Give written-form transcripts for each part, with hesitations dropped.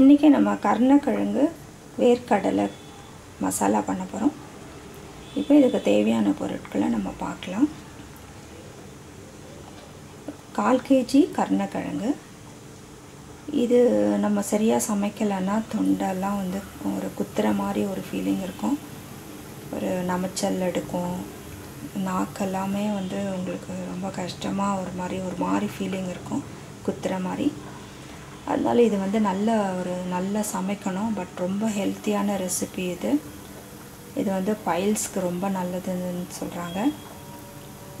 இன்றைக்கி நம்ம கருணைக்கிழங்கு வேர்க்கடலை மசாலா பண்ண போகிறோம். இப்போ இதுக்கு தேவையான பொருட்களை நம்ம பார்க்கலாம். 1/4 kg கருணைக்கிழங்கு. இது நம்ம சரியாக சமைக்கலைன்னா தொண்டெல்லாம் வந்து ஒரு குத்துற மாதிரி ஒரு ஃபீலிங் இருக்கும், ஒரு நமச்சல் எடுக்கும், நாக்கெல்லாமே வந்து உங்களுக்கு ரொம்ப கஷ்டமாக ஒரு மாதிரி ஃபீலிங் இருக்கும், குத்துற மாதிரி. அதனால் இது வந்து நல்லா சமைக்கணும். பட் ரொம்ப ஹெல்த்தியான ரெசிபி இது. இது வந்து பைல்ஸ்க்கு ரொம்ப நல்லதுன்னு சொல்கிறாங்க.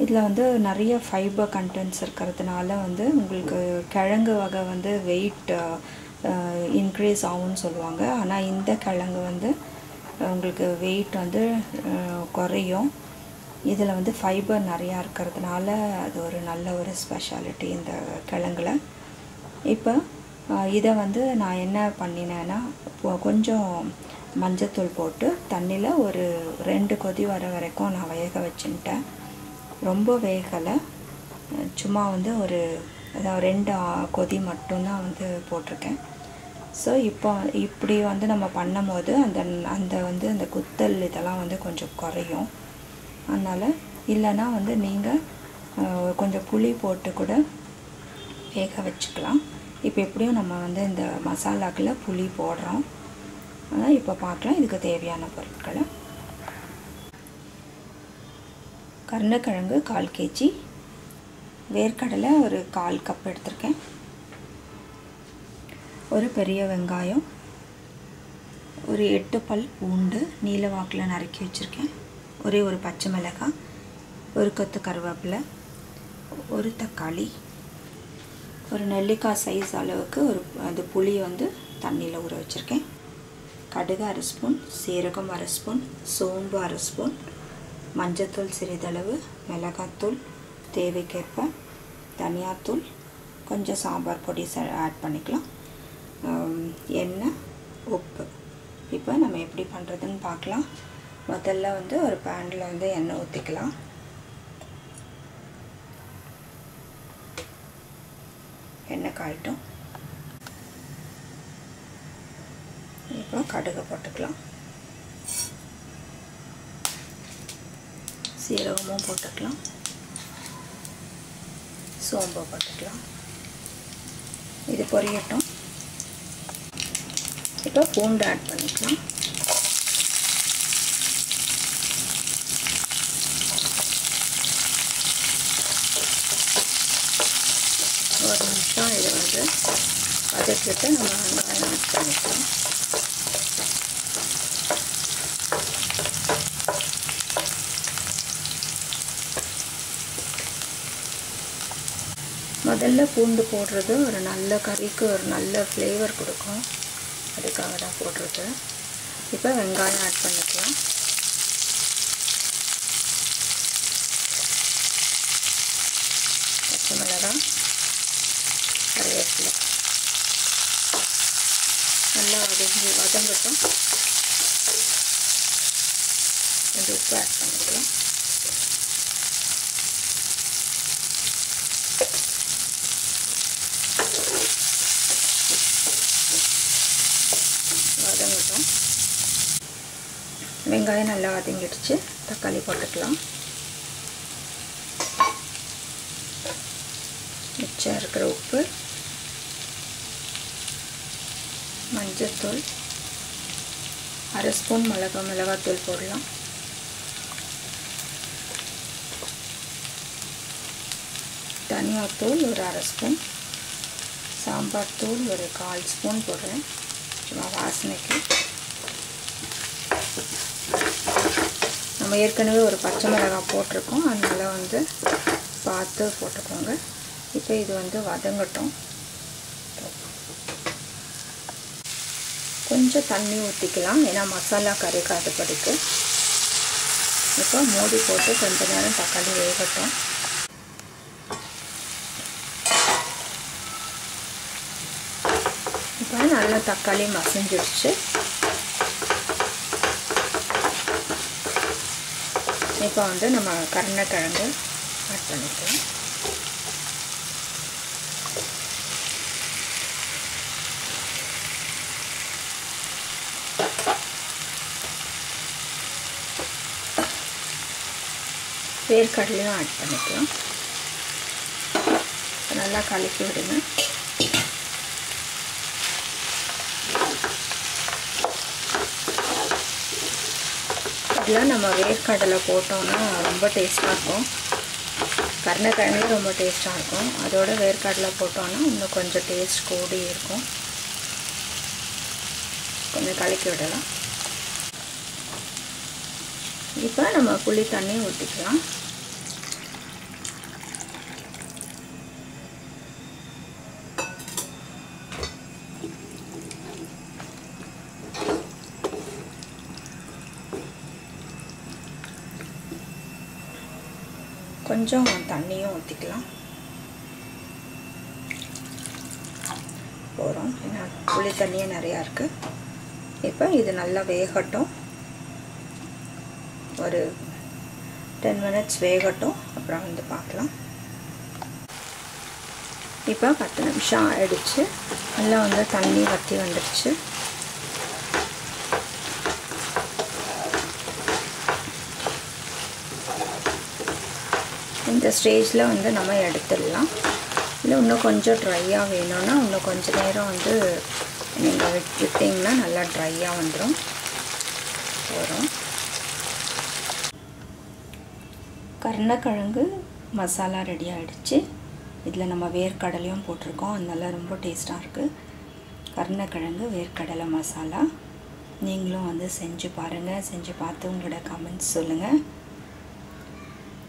இதில் வந்து நிறைய ஃபைபர் கண்டென்ட்ஸ் இருக்கிறதுனால வந்து உங்களுக்கு கிழங்கு வகை வந்து வெயிட் இன்க்ரீஸ் ஆகும்னு சொல்லுவாங்க. ஆனால் இந்த கிழங்கு வந்து உங்களுக்கு வெயிட் வந்து குறையும். இதில் வந்து ஃபைபர் நிறையா இருக்கிறதுனால அது ஒரு நல்ல ஒரு ஸ்பெஷாலிட்டி இந்த கிழங்குல. இப்போ இதை வந்து நான் என்ன பண்ணினேன்னா, கொஞ்சம் மஞ்சத்தூள் போட்டு தண்ணியில் ஒரு 2 கொதி வர வரைக்கும் நான் வேக வச்சுட்டேன். ரொம்ப வேகலை, சும்மா வந்து ஒரு 2 கொதி மட்டும்தான் வந்து போட்டிருக்கேன். ஸோ இப்படி வந்து நம்ம பண்ணும் போது அந்த குத்தல் இதெல்லாம் வந்து கொஞ்சம் குறையும். அதனால் இல்லைன்னா வந்து நீங்கள் கொஞ்சம் புளி போட்டு கூட வேக வச்சுக்கலாம். இப்போ எப்படியும் நம்ம வந்து இந்த மசாலாக்குள்ள புளி போடுறோம். ஆனால் இப்போ பார்க்கலாம் இதுக்கு தேவையான பொருட்களை. கருணைக்கிழங்கு 1/4 kg, வேர்க்கடலை ஒரு 1/4 கப் எடுத்திருக்கேன், ஒரு பெரிய வெங்காயம், ஒரு 8 பல் பூண்டு நீல வாக்கில் நறுக்கி வச்சுருக்கேன், ஒரே ஒரு பச்சை மிளகாய், ஒரு கொத்து கருவேப்பிலை, ஒரு தக்காளி, ஒரு நெல்லிக்காய் சைஸ் அளவுக்கு அது புளி வந்து தண்ணியில் ஊற வச்சுருக்கேன், கடுகு 1 ஸ்பூன், சீரகம் 1 ஸ்பூன், சோம்பு 1 ஸ்பூன், மஞ்சத்தூள் சிறிதளவு, மிளகாத்தூள் தேவைக்கேற்ப, தனியாத்தூள், கொஞ்சம் சாம்பார் பொடி ஆட் பண்ணிக்கலாம், எண்ணெய், உப்பு. இப்போ நம்ம எப்படி பண்ணுறதுன்னு பார்க்கலாம். முதல்ல வந்து ஒரு பேனில் வந்து எண்ணெய் ஊற்றிக்கலாம். எண்ணெய் காய்ட்டும். இப்போ கடுகு போட்டுக்கலாம், சீரகமும் போட்டுக்கலாம், சோம்பு போட்டுக்கலாம். இது பொரியட்டும். இப்போ பூண்டு ஆட் பண்ணிக்கலாம். ஒரு நிமிஷம் இதை வந்து வதக்கிட்டு நம்ம வெங்காயம் ஆட் பண்ணிக்கலாம். முதல்ல பூண்டு போடுறது ஒரு நல்ல கறிக்கு ஒரு நல்ல ஃப்ளேவர் கொடுக்கும், அதுக்காக தான் போடுறது. இப்போ வெங்காயம் ஆட் பண்ணிக்கலாம். பச்சை மிளகாய், கறிவேப்பிலை, நல்லா வதங்கட்டும். கொஞ்சம் உப்பு ஆட் பண்ணிக்கலாம். வதங்கட்டும். வெங்காயம் நல்லா வதங்கிடுச்சு. தக்காளி போட்டுக்கலாம். மிச்சம் இருக்கிற உப்பு, மஞ்சத்தூள், 1 ஸ்பூன் மிளகாத்தூள் போடலாம். தனியாத்தூள் ஒரு 1/2 ஸ்பூன், சாம்பார் தூள் ஒரு 1/4 ஸ்பூன் போடுறேன், சும்மா வாசனைக்கு. நம்ம ஏற்கனவே ஒரு பச்சை மிளகாய் போட்டிருக்கோம், அதனால் வந்து பார்த்து போட்டுக்கோங்க. இப்போ இது வந்து வதங்கட்டும். கொஞ்சம் தண்ணி ஊற்றிக்கலாம், ஏன்னா மசாலா கறிக்காத படிக்கு. இப்போ மூடி போட்டு கொஞ்ச நேரம் தக்காளி வேகட்டும். இப்போ நல்லா தக்காளி மசிஞ்சிடுச்சு. இப்போ வந்து நம்ம கருணைக்கிழங்கு ஆட் பண்ணிக்கலாம். வேர்க்கடலையும் ஆட் பண்ணிக்கலாம். நல்லா கலக்கி விடுங்க. இதெல்லாம் நம்ம வேர்க்கடலை போட்டோம்னா ரொம்ப டேஸ்ட்டாக இருக்கும். கருணைக்கிழங்கு ரொம்ப டேஸ்ட்டாக இருக்கும். அதோட வேர்க்கடலை போட்டோம்னா இன்னும் கொஞ்சம் டேஸ்ட் கூடி இருக்கும். கொஞ்சம் கலக்கி விடலாம். இப்போ நம்ம புளி தண்ணி ஊற்றிக்கலாம். கொஞ்சம் தண்ணியும் ஊற்றிக்கலாம் போகிறோம். ஏன்னா புளி தண்ணியே நிறையா இருக்குது. இப்போ இது நல்லா வேகட்டும், ஒரு 10 minutes வேகட்டும், அப்புறம் வந்து பார்க்கலாம். இப்போ 10 நிமிஷம் ஆயிடுச்சு. நல்லா வந்து தண்ணி வற்றி வந்துடுச்சு. இந்த ஸ்டேஜில் வந்து நம்ம எடுத்துடலாம். இல்லை இன்னும் கொஞ்சம் ட்ரையாக வேணும்னா இன்னும் கொஞ்சம் நேரம் வந்து நீங்கள் விட்டிங்கன்னா நல்லா ட்ரையாக வந்துடும். வரும் கருணைக்கிழங்கு மசாலா ரெடி ஆகிடுச்சு. இதில் நம்ம வேர்க்கடலையும் போட்டிருக்கோம், அதனால ரொம்ப டேஸ்ட்டாக இருக்குது. கருணைக்கிழங்கு வேர்க்கடலை மசாலா நீங்களும் வந்து செஞ்சு பாருங்கள். செஞ்சு பார்த்து உங்களோட கமெண்ட்ஸ் சொல்லுங்கள்.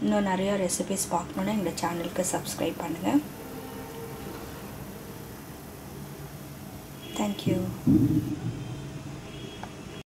இன்னும் நிறையா ரெசிபீஸ் பார்க்கணுன்னா எங்கள் சேனலுக்கு சப்ஸ்கிரைப் பண்ணுங்கள். தேங்க்யூ.